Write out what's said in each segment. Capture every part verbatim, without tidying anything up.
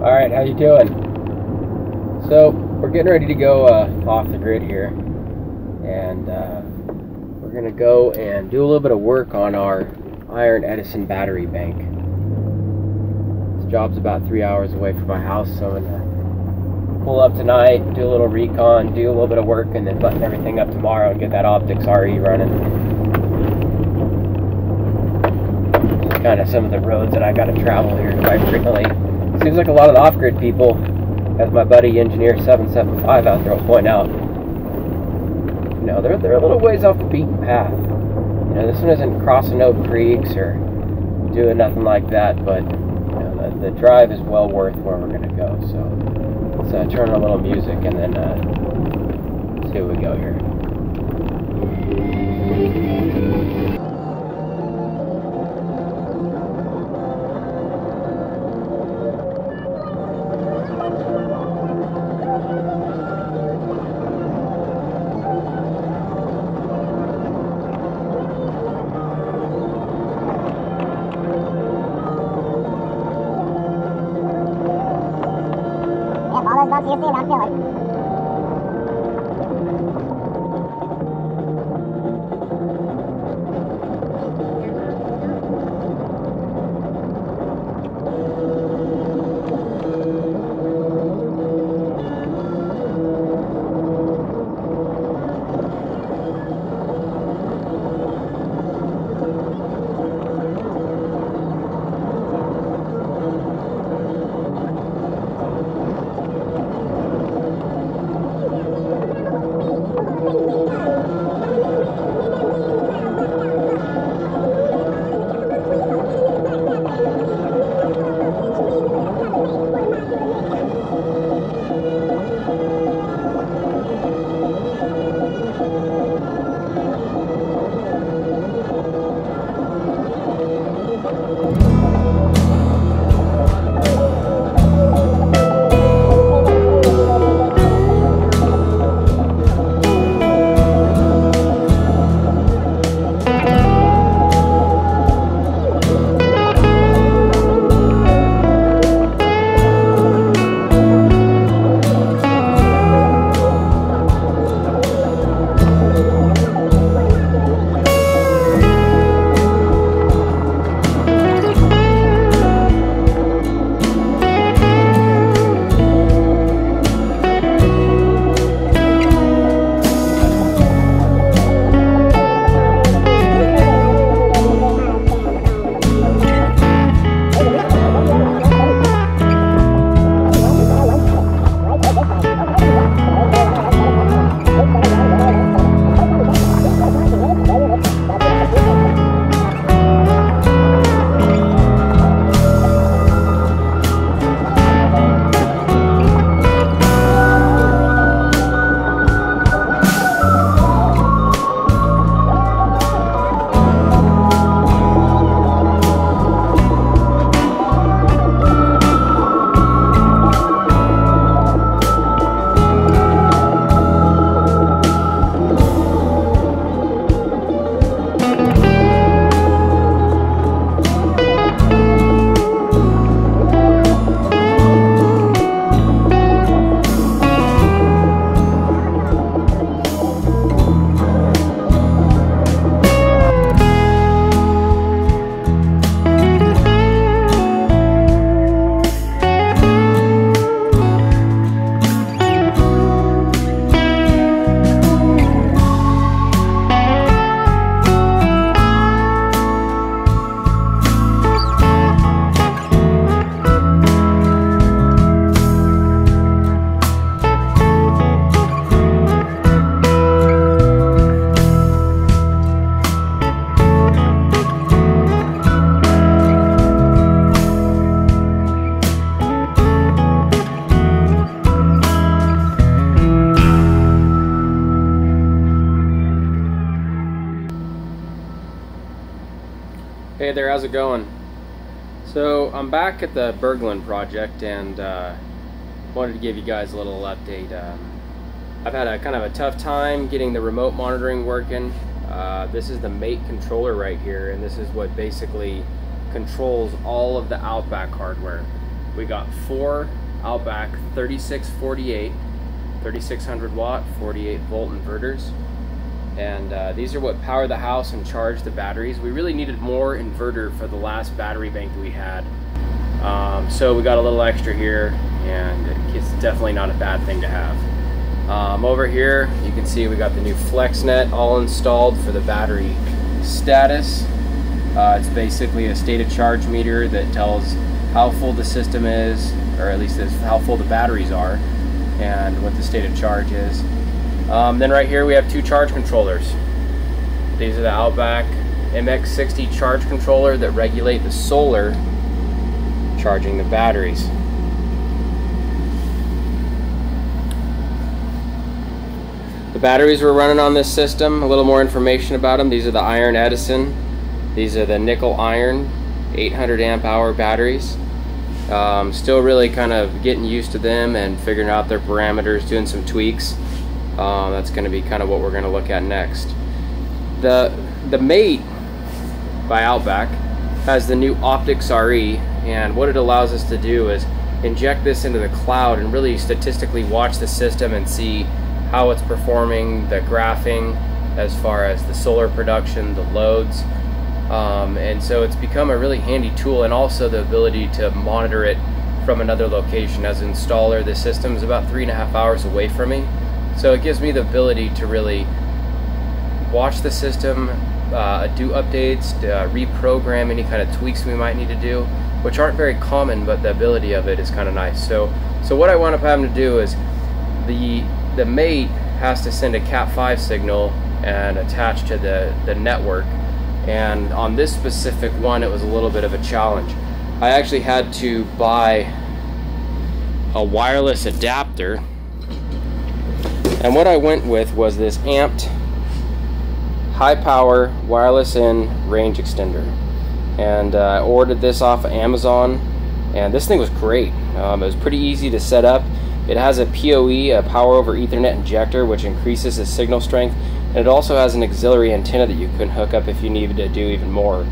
All right, how you doing? So we're getting ready to go uh, off the grid here, and uh, we're gonna go and do a little bit of work on our Iron Edison battery bank. This job's about three hours away from my house, so I'm gonna pull up tonight, do a little recon, do a little bit of work, and then button everything up tomorrow and get that Optics R E running. Kind of some of the roads that I got to travel here quite frequently. Seems like a lot of the off-grid people, as my buddy Engineer seven seven five out there will point out, you know, they're, they're a little ways off the beaten path. You know, this one isn't crossing no creeks or doing nothing like that, but you know, the, the drive is well worth where we're going to go. So let's uh, turn on a little music and then uh, see where we go here. Hey there, how's it going? So I'm back at the Berglund project and uh, wanted to give you guys a little update. Um, I've had a kind of a tough time getting the remote monitoring working. Uh, this is the Mate controller right here, and this is what basically controls all of the Outback hardware. we got four Outback thirty-six forty-eight, thirty-six hundred watt, forty-eight volt inverters. And uh, these are what power the house and charge the batteries. We really needed more inverter for the last battery bank that we had. Um, so we got a little extra here, and it's definitely not a bad thing to have. Um, over here, you can see we got the new FlexNet all installed for the battery status. Uh, it's basically a state of charge meter that tells how full the system is, or at least how full the batteries are, and what the state of charge is. Um, then right here we have two charge controllers. These are the Outback M X sixty charge controller that regulate the solar charging the batteries. The batteries we're running on this system, a little more information about them. These are the Iron Edison. These are the nickel iron eight hundred amp hour batteries. Um, still really kind of getting used to them and figuring out their parameters, doing some tweaks. Um, that's going to be kind of what we're going to look at next. The the Mate by Outback has the new Optics R E, and what it allows us to do is inject this into the cloud and really statistically watch the system and see how it's performing, the graphing as far as the solar production, the loads. Um, and so it's become a really handy tool, and also the ability to monitor it from another location. As an installer, the system is about three and a half hours away from me, so it gives me the ability to really watch the system, uh, do updates, uh, reprogram any kind of tweaks we might need to do, which aren't very common, but the ability of it is kind of nice. So so what I wound up having to do is the the Mate has to send a cat five signal and attach to the, the network. And on this specific one, it was a little bit of a challenge. I actually had to buy a wireless adapter, and what I went with was this amped high power wireless in range extender, and uh, I ordered this off of Amazon, and this thing was great. Um, it was pretty easy to set up. It has a P O E, a power over ethernet injector, which increases the signal strength. And it also has an auxiliary antenna that you can hook up if you needed to do even more.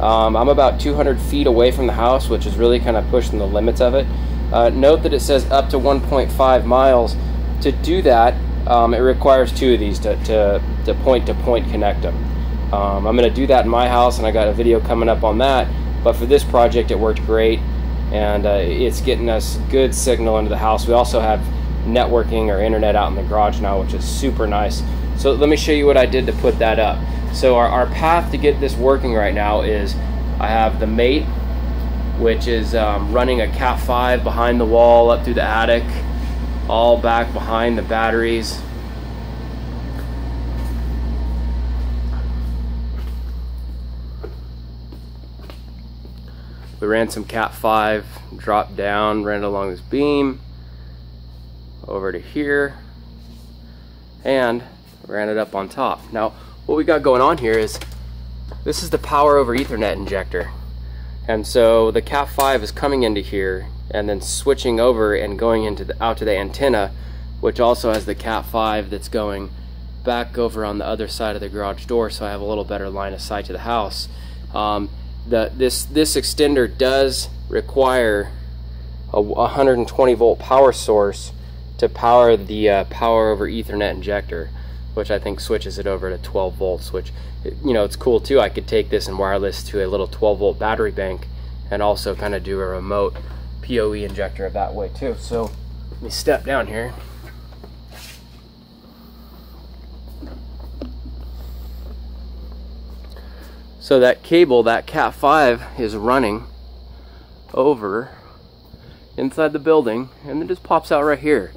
Um, I'm about two hundred feet away from the house, which is really kind of pushing the limits of it. Uh, note that it says up to one point five miles. To do that, um, it requires two of these to, to, to point to point connect them. Um, I'm going to do that in my house, and I got a video coming up on that. But for this project, it worked great, and uh, it's getting us good signal into the house. We also have networking or internet out in the garage now, which is super nice. So let me show you what I did to put that up. So our, our path to get this working right now is I have the Mate, which is um, running a cat five behind the wall, up through the attic, all back behind the batteries. We ran some cat five, dropped down, ran along this beam, over to here, and ran it up on top. Now, what we got going on here is this is the power over ethernet injector. And so the cat five is coming into here and then switching over and going into the, out to the antenna, which also has the cat five that's going back over on the other side of the garage door, so I have a little better line of sight to the house. Um, the, this, this extender does require a one hundred twenty volt power source to power the uh, power over ethernet injector, which I think switches it over to twelve volts, which, you know, it's cool too. I could take this and wireless to a little twelve volt battery bank and also kind of do a remote P O E injector that way too. So let me step down here. So that cable, that cat five is running over inside the building, and it just pops out right here.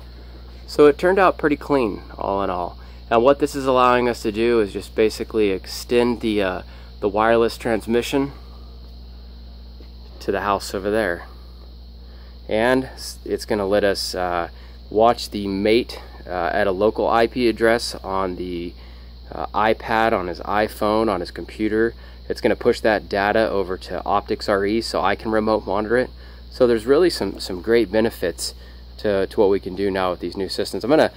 So it turned out pretty clean all in all. And what this is allowing us to do is just basically extend the, uh, the wireless transmission to the house over there. And it's going to let us uh, watch the Mate uh, at a local I P address on the uh, iPad, on his iPhone, on his computer. It's going to push that data over to Optics R E so I can remote monitor it. So there's really some, some great benefits to, to what we can do now with these new systems. I'm going to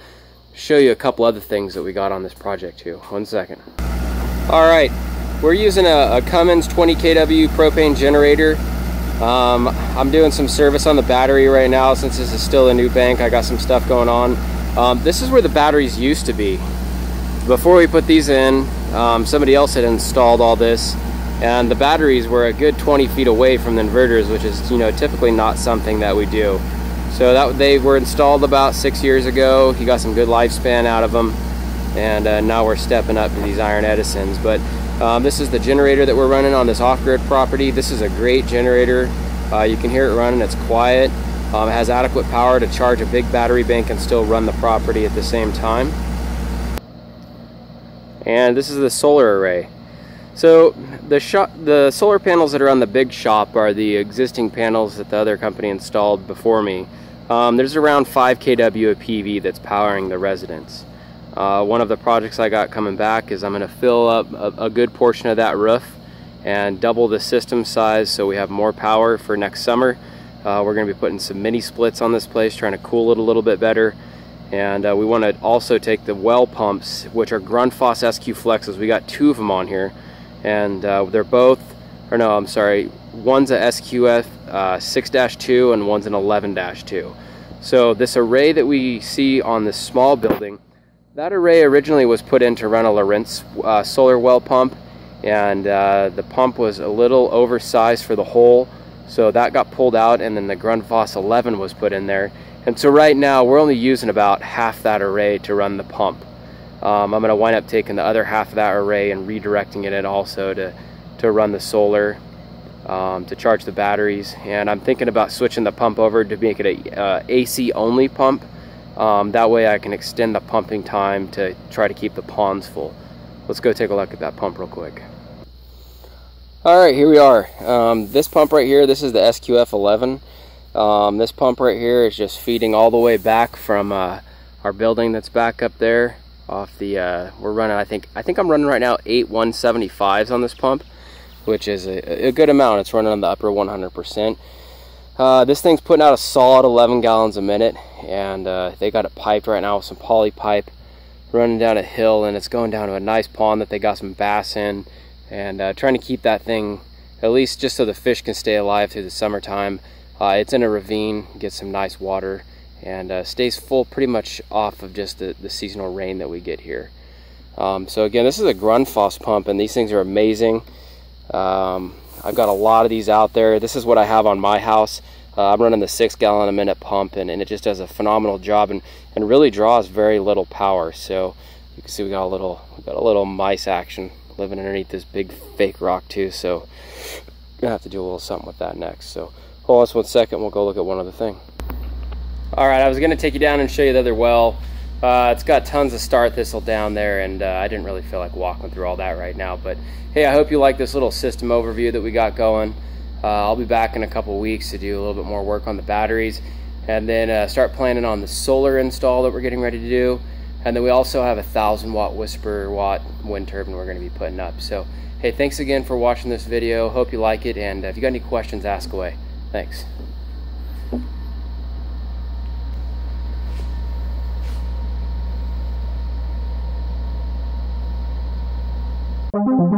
show you a couple other things that we got on this project too. One second. All right, we're using a, a Cummins twenty K W propane generator. Um, I'm doing some service on the battery right now since this is still a new bank. I got some stuff going on. Um, this is where the batteries used to be. Before we put these in, um, somebody else had installed all this, and the batteries were a good twenty feet away from the inverters, which is, you know, typically not something that we do. So that they were installed about six years ago. You got some good lifespan out of them, and uh, now we're stepping up to these Iron Edisons. But um, this is the generator that we're running on this off-grid property. This is a great generator. Uh, you can hear it running. It's quiet. Um, it has adequate power to charge a big battery bank and still run the property at the same time. And this is the solar array. So the, shop, the solar panels that are on the big shop are the existing panels that the other company installed before me. Um, there's around five K W of P V that's powering the residence. Uh, one of the projects I got coming back is I'm going to fill up a, a good portion of that roof and double the system size so we have more power for next summer. Uh, we're going to be putting some mini splits on this place, trying to cool it a little bit better. And uh, we want to also take the well pumps, which are Grundfos S Q Flexes. We got two of them on here, and uh, they're both, or no, I'm sorry, one's a S Q F uh, six dash two and one's an eleven dash two. So this array that we see on this small building, that array originally was put in to run a Lorentz uh, solar well pump, and uh, the pump was a little oversized for the hole, so that got pulled out, and then the Grundfos eleven was put in there. And so right now we're only using about half that array to run the pump. Um, I'm going to wind up taking the other half of that array and redirecting it in also to, to run the solar, um, to charge the batteries. And I'm thinking about switching the pump over to make it an uh, A C only pump. Um, that way I can extend the pumping time to try to keep the ponds full. Let's go take a look at that pump real quick. Alright, here we are. Um, this pump right here, this is the S Q F eleven. Um, this pump right here is just feeding all the way back from uh, our building that's back up there. Off the uh we're running i think i think i'm running right now eight one seventy-fives on this pump, which is a, a good amount. It's running on the upper one hundred percent. Uh this thing's putting out a solid eleven gallons a minute, and uh they got it piped right now with some poly pipe running down a hill, and it's going down to a nice pond that they got some bass in, and uh, trying to keep that thing at least just so the fish can stay alive through the summertime. Uh, it's in a ravine, gets some nice water, and uh, stays full pretty much off of just the, the seasonal rain that we get here. Um, so again, this is a Grundfos pump, and these things are amazing. Um, I've got a lot of these out there. This is what I have on my house. Uh, I'm running the six gallon a minute pump, and, and it just does a phenomenal job, and, and really draws very little power. So you can see we got a little we got a little mice action living underneath this big fake rock too. So gonna have to do a little something with that next. So hold on one second, we'll go look at one other thing. All right, I was gonna take you down and show you the other well. Uh, it's got tons of star thistle down there, and uh, I didn't really feel like walking through all that right now. But hey, I hope you like this little system overview that we got going. Uh, I'll be back in a couple weeks to do a little bit more work on the batteries, and then uh, start planning on the solar install that we're getting ready to do. And then we also have a thousand watt whisper watt wind turbine we're gonna be putting up. So hey, thanks again for watching this video. Hope you like it, and if you got any questions, ask away. Thanks. Thank you.